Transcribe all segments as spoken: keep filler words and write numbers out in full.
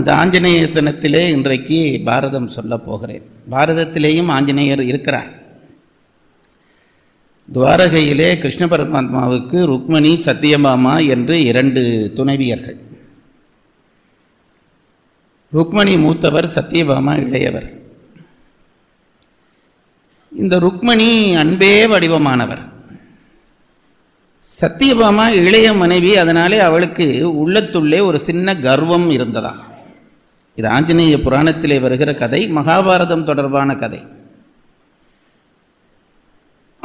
அந்த ஆஞ்சநேயத்தனத்திலே இன்றைக்கு பாரதம் சொல்ல போகிறேன். பாரதத்திலேயும் ஆஞ்சநேயர் இருக்கிறார். துவாரகையிலே கிருஷ்ண பரமாத்மாவுக்கு ருக்மணி, சத்தியபாமா என்று இரண்டு துணைவியர்கள். ருக்மணி மூத்தவர், சத்தியபாமா இளையவர். இந்த ருக்மணி அன்பே வடிவமானவர். சத்தியபாமா இளைய மனைவி, அதனாலே அவளுக்கு உள்ளத்துள்ளே ஒரு சின்ன கர்வம் இருந்ததா. இது ஆஞ்சநேய புராணத்திலே வருகிற கதை, மகாபாரதம் தொடர்பான கதை.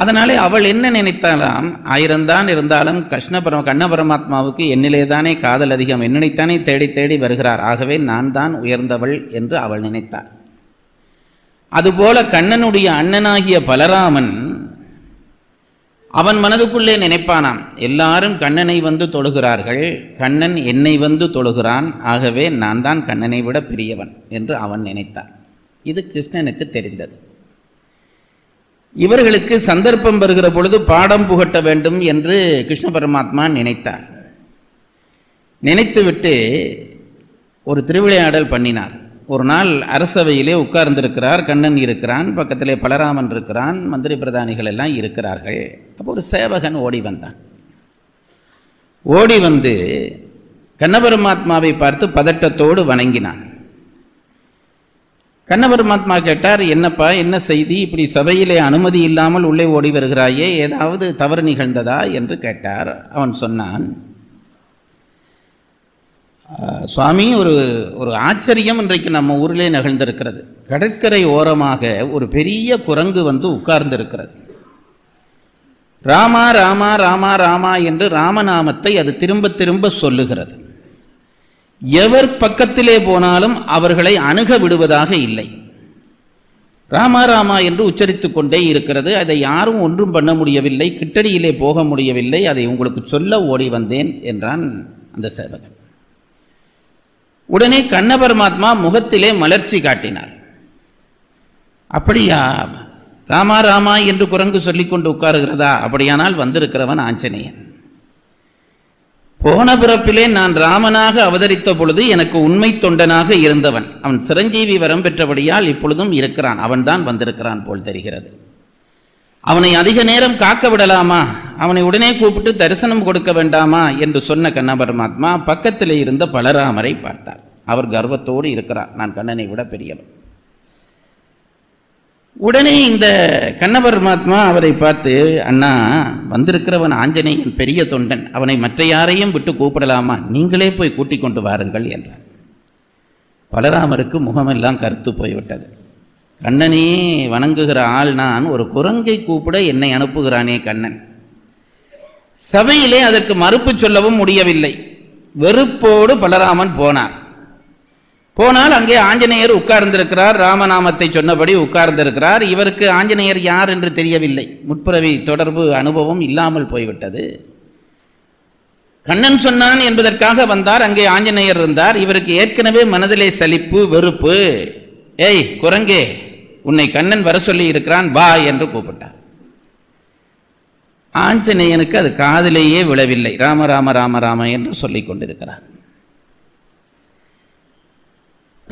அதனாலே அவள் என்ன நினைத்தாலாம், ஆயிரம்தான் இருந்தாலும் கிருஷ்ண பரம கண்ண பரமாத்மாவுக்கு என்னிலே தானே காதல் அதிகம், என்னைத்தானே தேடி தேடி வருகிறார், ஆகவே நான் தான் உயர்ந்தவள் என்று அவள் நினைத்தாள். அதுபோல கண்ணனுடைய அண்ணனாகிய பலராமன் அவன் மனதுக்குள்ளே நினைப்பானாம், எல்லாரும் கண்ணனை வந்து தொழுகிறார்கள், கண்ணன் என்னை வந்து தொழுகிறான், ஆகவே நான் தான் கண்ணனை விட பெரியவன் என்று அவன் நினைத்தான். இது கிருஷ்ணனுக்கு தெரிந்தது. இவர்களுக்கு சந்தர்ப்பம் வருகிற பொழுது பாடம் புகட்ட வேண்டும் என்று கிருஷ்ண பரமாத்மா நினைத்தார். நினைத்துவிட்டு ஒரு திருவிளையாடல் பண்ணினார். ஒரு நாள் அரசவையிலே உட்கார்ந்திருக்கிறார். கண்ணன் இருக்கிறான், பக்கத்திலே பலராமன் இருக்கிறான், மந்திரி பிரதானிகள் எல்லாம் இருக்கிறார்கள். அப்போ ஒரு சேவகன் ஓடி வந்தான். ஓடி வந்து கண்ணபரமாத்மாவை பார்த்து பதட்டத்தோடு வணங்கினான். கண்ணபரமாத்மா கேட்டார், என்னப்பா என்ன செய்தி, இப்படி சபையிலே அனுமதி இல்லாமல் உள்ளே ஓடி வருகிறாயே, ஏதாவது தவறு நிகழ்ந்ததா என்று கேட்டார். அவன் சொன்னான், சுவாமி ஒரு ஒரு ஆச்சரியம் இன்றைக்கு நம்ம ஊரிலே நிகழ்ந்திருக்கிறது. கடற்கரை ஓரமாக ஒரு பெரிய குரங்கு வந்து உட்கார்ந்திருக்கிறது. ராமா ராமா ராமா ராமா என்று ராமநாமத்தை அது திரும்ப திரும்ப சொல்லுகிறது. எவர் பக்கத்திலே போனாலும் அவர்களை அணுக விடுவதாக இல்லை. ராமா ராமா என்று உச்சரித்து கொண்டே இருக்கிறது. அதை யாரும் ஒன்றும் பண்ண முடியவில்லை, கிட்டடியிலே போக முடியவில்லை. அதை உங்களுக்கு சொல்ல ஓடி வந்தேன் என்றான் அந்த சேவகன். உடனே கண்ண பரமாத்மா முகத்திலே மலர்ச்சி காட்டினார். அப்படியா, ராமா ராமா என்று குரங்கு சொல்லிக்கொண்டு உட்காருகிறதா, அப்படியானால் வந்திருக்கிறவன் ஆஞ்சநேயன். போன பிறப்பிலே நான் ராமனாக அவதரித்த பொழுது எனக்கு உண்மை தொண்டனாக இருந்தவன், அவன் சிரஞ்சீவி வரம் பெற்றபடியால் இப்பொழுதும் இருக்கிறான், அவன்தான் வந்திருக்கிறான் போல் தெரிகிறது. அவனை அதிக நேரம் காக்க விடலாமா, அவனை உடனே கூப்பிட்டு தரிசனம் கொடுக்க வேண்டாமா என்று சொன்ன கண்ண பரமாத்மா பக்கத்தில் இருந்த பலராமரை பார்த்தார். அவர் கர்வத்தோடு இருக்கிறார், நான் கண்ணனை விட பெரியவன். உடனே இந்த கண்ண பரமாத்மா அவரை பார்த்து, அண்ணா, வந்திருக்கிறவன் ஆஞ்சநேயன் பெரிய தொண்டன், அவனை மற்ற யாரையும் விட்டு கூப்பிடலாமா, நீங்களே போய் கூட்டிக் கொண்டு வாருங்கள் என்றார். பலராமருக்கு முகமெல்லாம் கருத்து போய்விட்டது. கண்ணனே வணங்குகிற ஆள் நான், ஒரு குரங்கை கூப்பிட என்னை அனுப்புகிறானே கண்ணன். சபையிலே அதற்கு மறுப்பு சொல்லவும் முடியவில்லை. வெறுப்போடு பலராமன் போனார். போனால் அங்கே ஆஞ்சநேயர் உட்கார்ந்திருக்கிறார். ராமநாமத்தை சொன்னபடி உட்கார்ந்திருக்கிறார். இவருக்கு ஆஞ்சநேயர் யார் என்று தெரியவில்லை. முற்பிறவி தொடர்பு அனுபவம் இல்லாமல் போய்விட்டது. கண்ணன் சொன்னான் என்பதற்காக வந்தார். அங்கே ஆஞ்சநேயர் இருந்தார். இவருக்கு ஏற்கனவே மனதிலே சலிப்பு, வெறுப்பு. ஏய் குரங்கே, உன்னை கண்ணன் வர சொல்லி இருக்கிறான், வா என்று கூப்பிட்டார். ஆஞ்சநேயனுக்கு அது காதிலேயே விழவில்லை. ராம ராம ராம ராம என்று சொல்லிக் கொண்டிருக்கிறார்.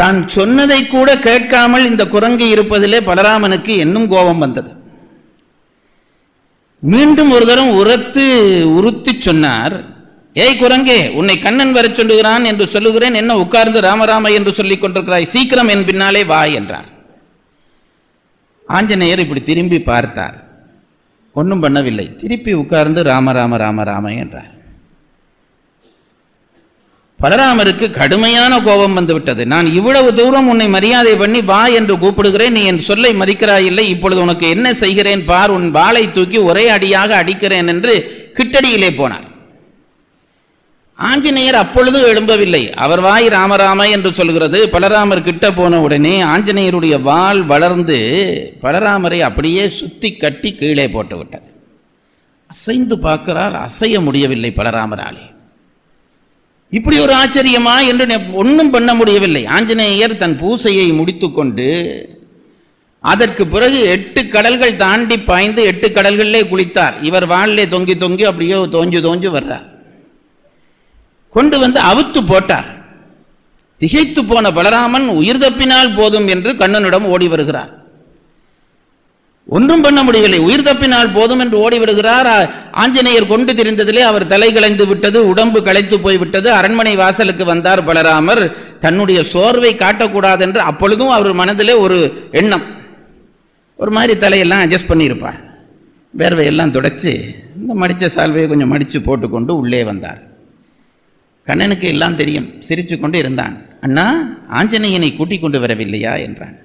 தான் சொன்னதை கூட கேட்காமல் இந்த குரங்கு இருப்பதிலே பலராமனுக்கு இன்னும் கோபம் வந்தது. மீண்டும் ஒரு தரம் உரத்து உறுத்தி சொன்னார், ஏய் குரங்கே, உன்னை கண்ணன் வர சொல்லுகிறான் என்று சொல்லுகிறேன், என்ன உட்கார்ந்து ராமராம என்று சொல்லிக் கொண்டிருக்கிறாய், சீக்கிரம் என் பின்னாலே வா என்றார். ஆஞ்சநேயர் இப்படி திரும்பி பார்த்தார். ஒன்றும் பண்ணவில்லை. திருப்பி உட்கார்ந்து ராமராம ராம ராம என்றார். பலராமருக்கு கடுமையான கோபம் வந்துவிட்டது. நான் இவ்வளவு தூரம் உன்னை மரியாதை பண்ணி வா என்று கூப்பிடுகிறேன், நீ என் சொல்லை மதிக்கிறாயில்லை, இப்பொழுது உனக்கு என்ன செய்கிறேன் பார், உன் வாளை தூக்கி ஒரே அடியாக அடிக்கிறேன் என்று கிட்டடியிலே போனார். ஆஞ்சநேயர் அப்பொழுதும் எழும்பவில்லை. அவர் வாய் ராமராம என்று சொல்கிறது. பலராமர் கிட்ட போன உடனே ஆஞ்சநேயருடைய வால் வளர்ந்து பலராமரை அப்படியே சுத்தி கட்டி கீழே போட்டுவிட்டது. அசைந்து பார்க்கிறார், அசைய முடியவில்லை பலராமராலே. இப்படி ஒரு ஆச்சரியமா என்று ஒன்றும் பண்ண முடியவில்லை. ஆஞ்சநேயர் தன் பூசையை முடித்து கொண்டு அதற்கு பிறகு எட்டு கடல்கள் தாண்டி பாய்ந்து எட்டு கடல்களிலே குளித்தார். இவர் வானிலே தொங்கி தொங்கி அப்படியே தோஞ்சு தோஞ்சு வர்றார். கொண்டு வந்து அவுத்து போட்டார். திகைத்து போன பலராமன் உயிர் தப்பினால் போதும் என்று கண்ணனிடம் ஓடி வருகிறார். ஒன்றும் பண்ண முடியவில்லை, உயிர் தப்பினால் போதும் என்று ஓடிவிடுகிறார். ஆஞ்சநேயர் கொண்டு திரிந்ததிலே அவர் தலை கலைந்து விட்டது, உடம்பு களைத்து போய்விட்டது. அரண்மனை வாசலுக்கு வந்தார் பலராமர். தன்னுடைய சோர்வை காட்டக்கூடாது என்று அப்பொழுதும் அவர் மனதிலே ஒரு எண்ணம். ஒரு மாதிரி தலையெல்லாம் அட்ஜஸ்ட் பண்ணியிருப்பார், வேர்வையெல்லாம் துடைச்சி இந்த மடித்த சால்வையை கொஞ்சம் மடித்து போட்டுக்கொண்டு உள்ளே வந்தார். கண்ணனுக்கு எல்லாம் தெரியும், சிரித்து கொண்டு இருந்தான். அண்ணா, ஆஞ்சநேயனை கூட்டிக் கொண்டு வரவில்லையா என்றான்.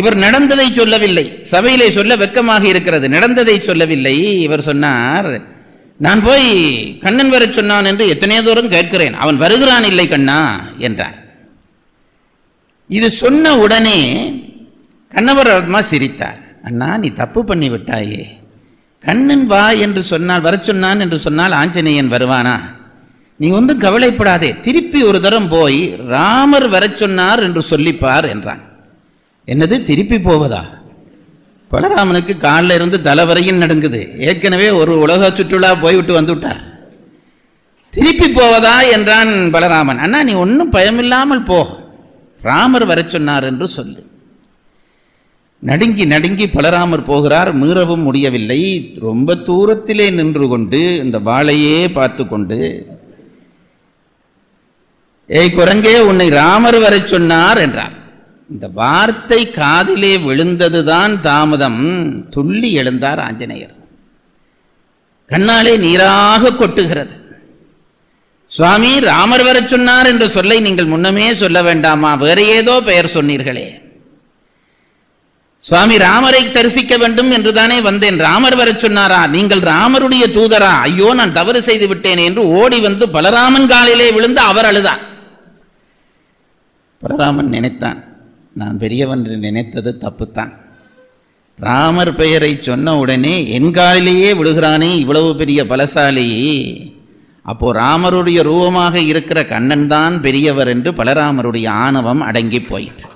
இவர் நடந்ததை சொல்லவில்லை, சபையிலே சொல்ல வெக்கமாக இருக்கிறது. நடந்ததை சொல்லவில்லை. இவர் சொன்னார், நான் போய் கண்ணன் வர சொன்னான் என்று எத்தனை தூரம் கேட்கிறேன், அவன் வருகிறான் இல்லை கண்ணா என்றார். இது சொன்ன உடனே கண்ணவர் அம்மா சிரித்தார். அண்ணா, நீ தப்பு பண்ணி விட்டாயே. கண்ணன் வா என்று சொன்னால், வர சொன்னான் என்று சொன்னால் ஆஞ்சநேயன் வருவானா? நீ ஒன்றும் கவலைப்படாதே, திருப்பி ஒரு தரம் போய் ராமர் வர சொன்னார் என்று சொல்லிப்பார் என்றான். என்னது, திருப்பி போவதா? பலராமனுக்கு காலில் இருந்து தலை வரையும் நடுங்குது. ஏற்கனவே ஒரு உலக சுற்றுலா போய்விட்டு வந்துவிட்டார். திருப்பி போவதா என்றான் பலராமன். அண்ணா, நீ ஒன்றும் பயமில்லாமல் போ, ராமர் வர சொன்னார் என்று சொல்லு. நடுங்கி நடுங்கி பலராமர் போகிறார். மீறவும் முடியவில்லை. ரொம்ப தூரத்திலே நின்று கொண்டு இந்த வாளையே பார்த்து கொண்டு, ஏய் குரங்கே, உன்னை ராமர் வர சொன்னார் என்றார். இந்த வார்த்தை காதிலே விழுந்ததுதான் தாமதம். துள்ளி எழுந்தார் ஆஞ்சநேயர். கண்ணாலே நீராக கொட்டுகிறது. சுவாமி, ராமர் வர சொன்னார் என்ற சொல்லை நீங்கள் முன்னமே சொல்ல வேண்டாமா? வேற ஏதோ பெயர் சொன்னீர்களே. சுவாமி, ராமரை தரிசிக்க வேண்டும் என்றுதானே வந்தேன், ராமர் வர சொன்னாரா? நீங்கள் ராமருடைய தூதரா? ஐயோ, நான் தவறு செய்து விட்டேன் என்று ஓடி வந்து பலராமன் காலிலே விழுந்து அவர் அழுதார். பலராமன் நினைத்தான், நான் பெரியவன் என்று நினைத்தது தப்புத்தான். ராமர் பெயரை சொன்ன உடனே என் காலிலேயே விழுகிறானே இவ்வளவு பெரிய பலசாலி, அப்போ ராமருடைய ரூபமாக இருக்கிற கண்ணன் தான் பெரியவர் என்று பலராமருடைய ஆணவம் அடங்கி போயிற்று.